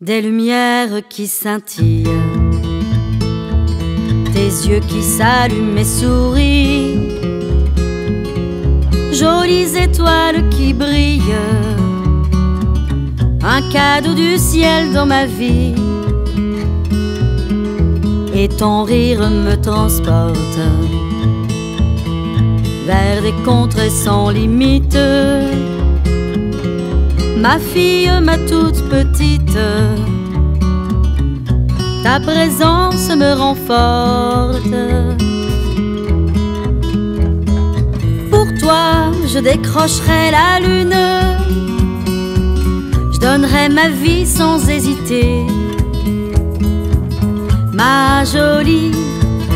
Des lumières qui scintillent, tes yeux qui s'allument et sourient, jolies étoiles qui brillent, un cadeau du ciel dans ma vie. Et ton rire me transporte vers des contrées sans limite. Ma fille, ma toute petite, ta présence me renforce. Pour toi, je décrocherai la lune, je donnerai ma vie sans hésiter. Ma jolie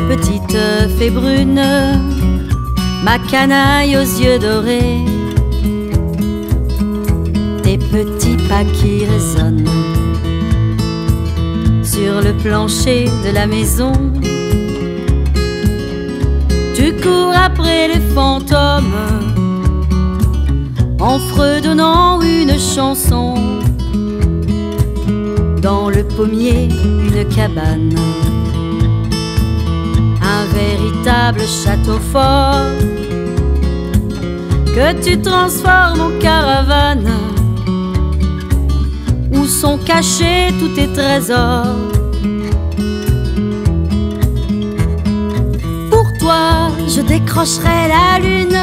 petite fée brune, ma canaille aux yeux dorés, tes petits pas qui résonnent sur le plancher de la maison. Tu cours après les fantômes en fredonnant une chanson. Dans le pommier, une cabane, un véritable château fort que tu transformes en caravane, où sont cachés tous tes trésors. Pour toi, je décrocherai la lune,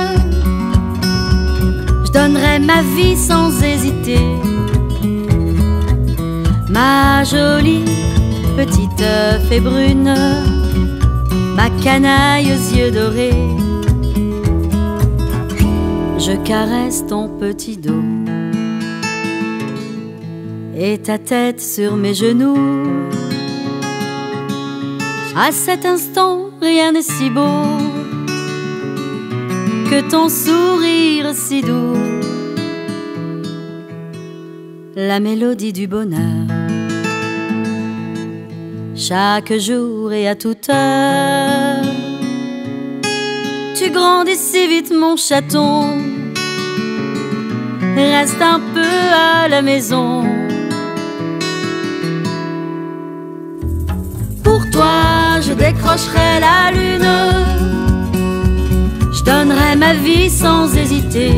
je donnerai ma vie sans hésiter. Ma jolie petite fée brune, ma canaille aux yeux dorés, je caresse ton petit dos et ta tête sur mes genoux. À cet instant, rien n'est si beau que ton sourire si doux, la mélodie du bonheur. Chaque jour et à toute heure, tu grandis si vite mon chaton, reste un peu à la maison. Pour toi, je décrocherai la lune, je donnerai ma vie sans hésiter.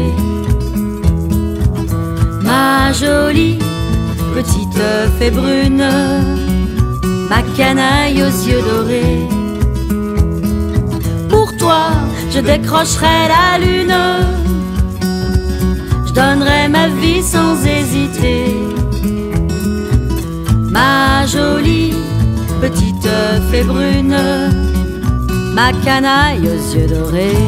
Ma jolie petite fée brune, ma canaille aux yeux dorés. Pour toi, je décrocherai la lune, je donnerai ma vie sans hésiter. Ma jolie petite fée brune, ma canaille aux yeux dorés.